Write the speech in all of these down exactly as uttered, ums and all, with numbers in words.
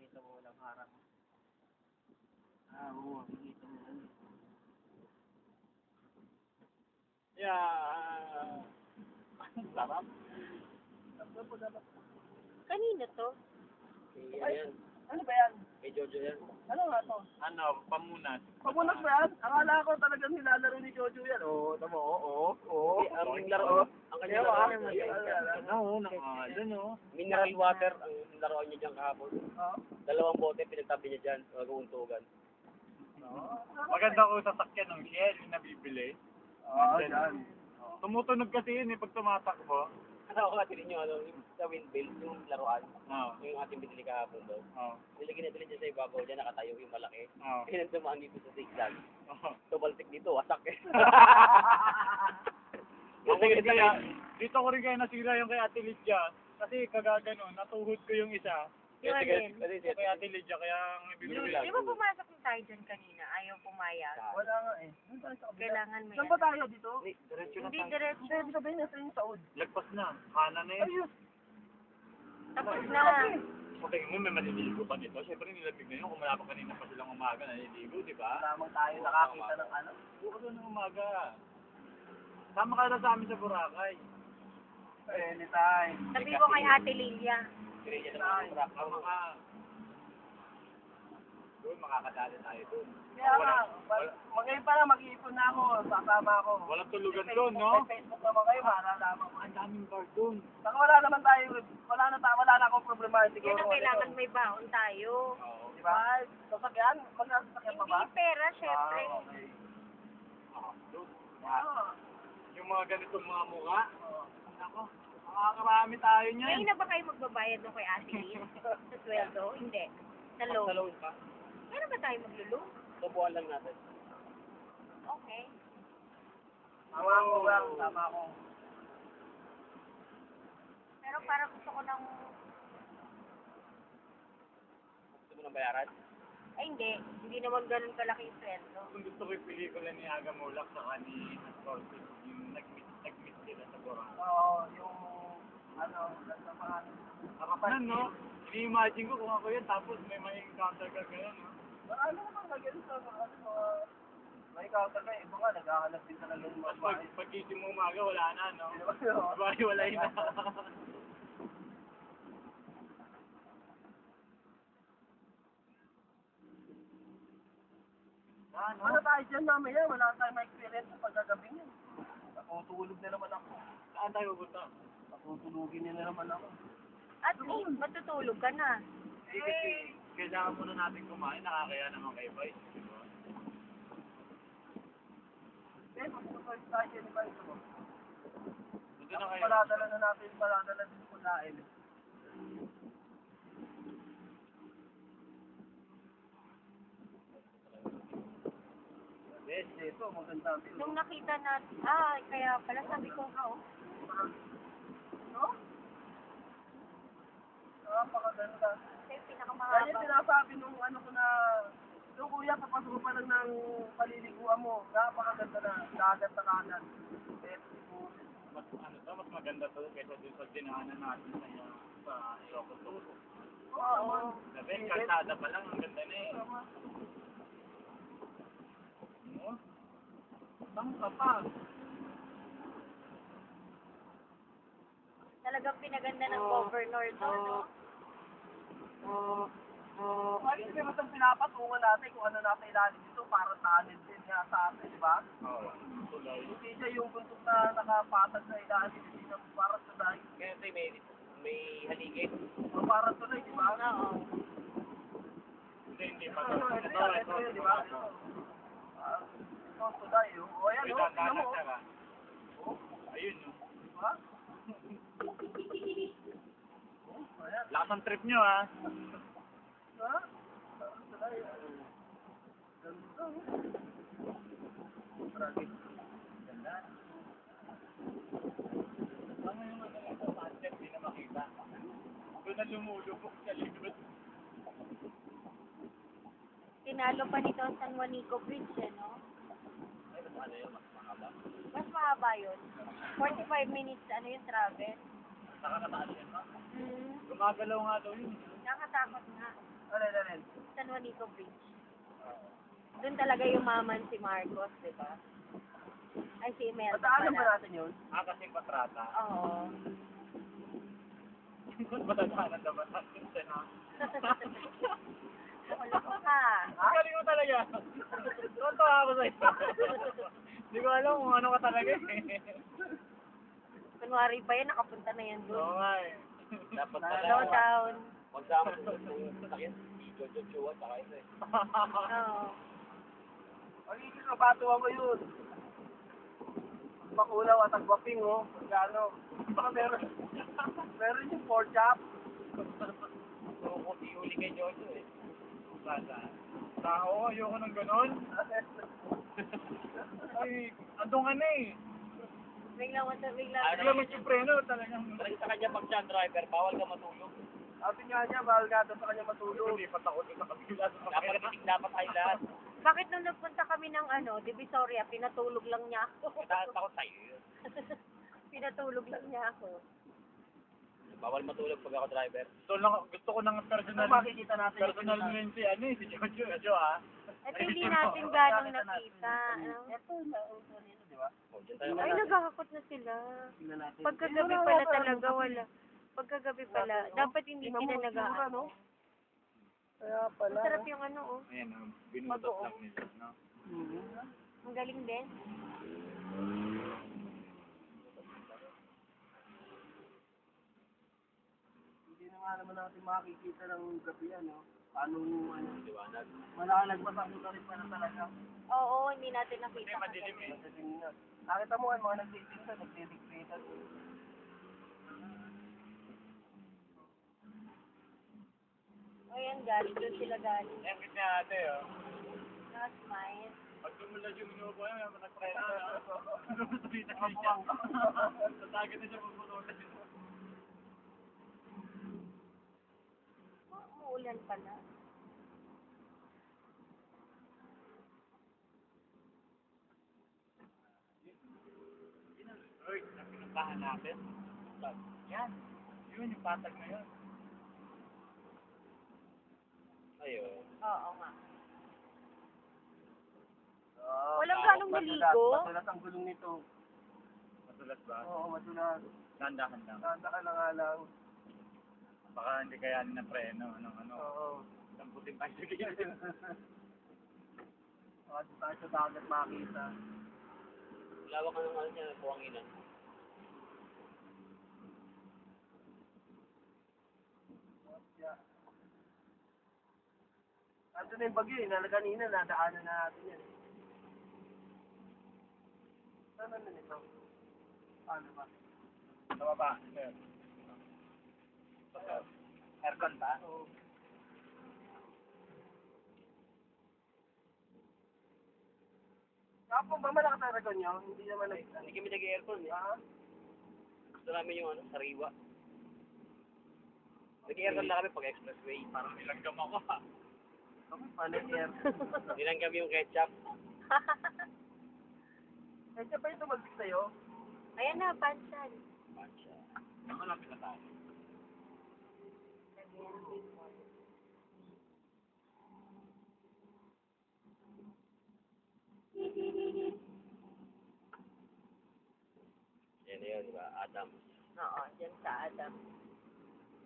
makita mo walang harap. Ah, oo, makikita mo lang. Yeah. Ang sarap. Kanina to? Okay, ay, yan. Ano ba yan? Kay Jojo yan. Ano nga to? Ano, pamunas. Pamunas ba yan? Akala ko talagang nilalaro ni Jojo yan. Oo, tama, oo, oo. Ang aming laro, ang kanyang laro. Oo, mineral water, ang laroan niya dyan kahapon. Dalawang bote, pinagtabi niya dyan, mag-uuntugan. Maganda ko sasakyan ng shell yung nabibili. Oo, dyan. Tumutunog kasi yun eh, pag tumatakbo. Ano ko katili nyo, ano, sa windmill, yung laruan, oh. Yung ating binili kahapon daw. Oh. Nilagyan natin dyan sa ibabaw, dyan nakatayo yung malaki. Oh. Kaya nandumaan dito sa zigzag. Oh. Tubaltik dito, wasak eh. Kaya, dito ko rin kayo nasira yung kay Ate Lydia. Kasi kagagano, natuhod ko yung isa. Yung again, yung kay Ate Lydia, kaya ang ibigay lang. Di ba pumasok yung tayo dyan kanina? Ayaw pumayag. Wala nga eh. Kailangan may... Saan ba tayo dito? Hindi, diretso. Hindi, sabihin na sa yung saod. Lagpas na. Kanan na eh. Ayos. Tapos na. Okay, may maliligo pa nito. Siyempre nilabig na yun. Kung malapag kanina pa silang umaga, naliligo, di ba? Tamang tayo nakakita ng ano. Bukas na ng umaga. Tama ka na sa amin sa Boracay. Anytime. Sabi ko kay Ate Lydia. Diretso na ng truck. Tama ka. Doon makakadali tayo doon. Kaya nga, magayon pa lang, mag-iipon na ako, sasama ako. Walang tulugan doon, no? May Facebook naman kayo, maramdaman ko. Ang daming bar doon. Saka wala naman tayo, wala na tayo, wala na akong problema. Yan ang kailangan may baon tayo. Oo. Diba? Sasakyan? Huwag na sasakyan pa ba? Hindi pera, syempre. Ah, okay. Ah, doon. Oo. Yung mga ganitong mga mukha. Oo. Ako, makakarami tayo niyan. Ngayon na ba kayo magbabayad doon kay Ate Lynn? Sa sweldo? Hindi. Sa loan. Sa loan pa. Kaya ba tayo maglulong? Tubuan lang natin. Okay. Tama ko lang, tama ko. Pero parang gusto ko ng... Gusto mo ng bayaran? Ay hindi. Hindi naman ganun kalaking sweldo. Kung gusto ko yung pelikula ni Aga Mulak saka ni Astortic, yung nag-meet sila sa Boracay. Oo, yung... ano, ganda pa nga. Nakapansin. Ano, no? Ini-imagine ko kung ako yun, tapos may ma-encounter ka gano'n, no? Ano naman lagyan sa mga na-encounter ka, iba nga, nag-ahalap din talaga yung mga bahay. Pag pagkising mo umaga, wala na, no? Bahay, wala na. Ano tayo dyan namin yan? Wala tayo ma-experience sa pagkagabing yan. Nakutulog na naman ako. Saan tayo pupunta? Nakutulogin nila naman ako. At least, matutulog ka na. Eh, kasi kailangan muna natin kumain, nakakaya naman kayo, guys. Eh, mag-surprise tayo ni Vice, mo. Paladala na natin, paladala din po nain. Best, ito, maganda. Nung nakita natin, ah, kaya pala sabi ko, oh. No? Napakaganda. Kasi pinakamahaba. Kaya sinasabi nung ano ko na, nung kuya, kapasok pa lang ng paliliguan mo. Napakaganda na, dagat na kanan. Mas, ano to, mas maganda to kaysa din sa dinahanan natin sa Ilocos-Toro. Oo. Sabi, kalsada pa lang, ang ganda na eh. Ano? Bangka pa. Talagang pinaganda ng governor to, no? Uh, uh, Ay, hindi mo itong pinapatungan natin kung ano natin ilalim dito para talent din nga sa atin, di ba? Oo. Hindi siya yung buntot na nakapatag na ilalim dito para tulay. Kaya tayo may, may haligid. So, para tulay, di ba? Oo. Hindi, hindi. Ano, ito, ito, di ba? Ito, tulay, yung. O, yan, o. Tignan mo. Ayun, o. Di ba? Lakas trip nyo, ha? Ha? Ano yung magaling sa sunset, di na makita. Doon na lumulubok sa likod. Tinalo pa nito ang San Juanico Bridge, eh, no? Ay, mas ano yun? Mas mahaba. Mas mahaba yun. forty-five minutes, ano yung travel? Nakakataas yun, ha? Gumagalaw nga daw yun. Nakakatakot na. Alin, alin? San Juanico Beach. Doon talaga umaman si Marcos, di ba? Ay, si Imelda. Pataalam ba natin yun? Ah, kasi patrata. Oo. Patatanan naman natin siya na. Kuloko ka. Magaling mo talaga. Tonto ako sa isa. Hindi ko alam kung ano ka talaga eh. Kunwari pa yan, nakapunta na yan doon. Oo nga eh. Dapat pala. Downtown. Magsama sa sakin. Jojo-jowa, saka ito eh. Oo. Ay, kapatuwa mo yun. Pakulaw at agwaping oh. Magkano. Baka meron. Meron yung pork chop. So, kung iuli kay Jojo eh. Bata. Tao, ayoko ng ganon. Ay, andong ka na eh. Bigla mo sa bigla. Bigla mo si preno talagang. Talagang sa kanya pag siya driver, bawal ka matulog. Sabi nga niya, bawal ka sa kanya matulog. Hindi pa takot sa kabila. Dapat itig dapat ay lahat. Bakit nung nagpunta kami ng ano, Divisoria, pinatulog lang niya ako. Takot sa'yo. Pinatulog lang niya ako. Bawal matulog pag ako driver. Gusto, lang, gusto ko ng personal. So, makikita natin. Personal mo yun si, ano eh, si Jojo. Jojo ah. Ito hindi natin gano'ng nakita. Ito na. Ay, nagkakakot na sila. Pagkagabi pala talaga wala. Pagkagabi pala. Dapat hindi sila nag-aakot. Kaya pala. Masarap yung ano oh. Ayan, binutot lang nila. Ang galing din. Para naman natin makikita ng gabi ano, paano yung ano, liwanag. Wala nang nagpapakita pa na talaga. Oo, hindi natin nakita. Hindi madilim eh. Madilim na. Nakita mo ang mga nagtitinda, nagtitikita. O yan, galing doon sila galing. Yan, gitna ate oh. Not mine. Pag tumula yung minubo yan, may nagtry na. Ano ba sabihin na siya? Tatagin na siya pupununan siya. Ulan pala. Earth na pinuntahan natin. Yan. Yun yung patag na yun. Ayun. Oo nga. Uh, Walang ganong maligo. Matulas ang gulong nito. Matulas ba? Oo, matulas. Tandahan lang. Tandahan lang nga lang. Baka hindi kayanin na preno, anong ano. Oo. Damputin tayo sa gilid. Baka tayo sa dagat makakita. Lawak ka ng ano niya, buwanginan. Ando na yung bagyo eh, nalaganina, nadaanan na natin yan eh. Saan na nito? Paano ba? Sama ba? Sir. Aircon ba? Oo. Ako ba malakas ang aircon niyo? Hindi naman na ito. Hindi kami nag-aircon eh. Ah? Gusto namin yung ano, sariwa. Nag-aircon na kami pag-expressway. Parang nilanggam ako ha. Kami pa nag-aircon. Nilanggam yung ketchup. Ketchup pa yung tumagbig sa'yo? Ayan na, pansyan. Pansyan. Ako lang pinatahan. Yan yun, di ba? Adams. Oo, dyan sa Adams.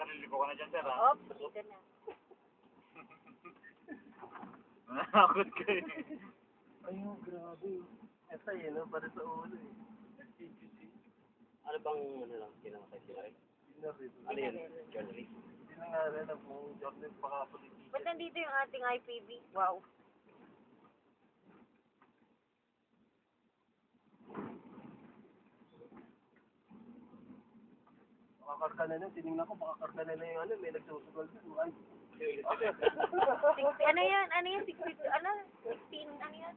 Naliligo ka na dyan, sir, ha? Oops, dito na. Nakakot ka eh. Ayun, grabe. Ito yun, no? Para sa ulo eh. Ano bang, ano lang, kinamatay sila rin? Ano yun? Journalist. Hindi nga rin ang buong journalist, baka politician. Ba't nandito yung ating I P B? Wow. Makakarga na nun. Tinignan ko, makakarga na na yung ano. May nagsusugal na. Ay. Ano yan? Ano yan? sixty-two? Ano? sixteen? Ano yan?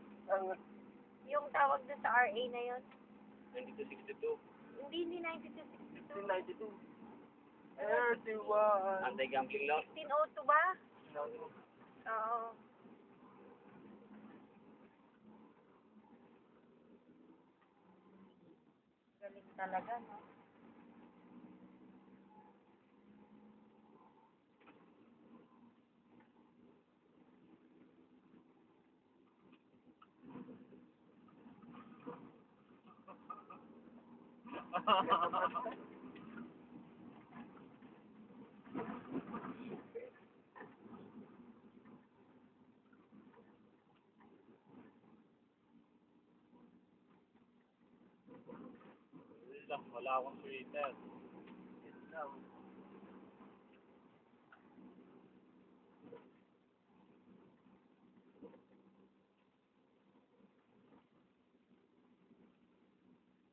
Yung tawag na sa R A na yun? ninety-two sixty-two? Hindi, hindi ninety-two sixty-two. sixteen ninety-two. thirty-one. Anti-gambling law? sixteen oh two ba? sixteen oh two. Oo. Galing talaga, no? Wala akong created.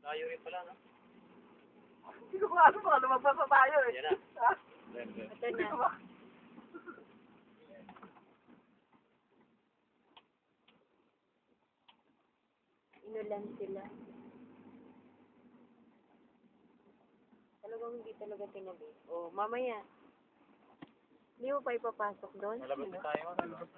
Layo rin pala, no? Hindi ko nga alam, baka lumabasa tayo eh. Yan na. Hindi ko ba? Inulan sila. Talagang hindi talaga tinabi. O, mamaya. Hindi mo pa ipapasok doon. Malabas na tayo.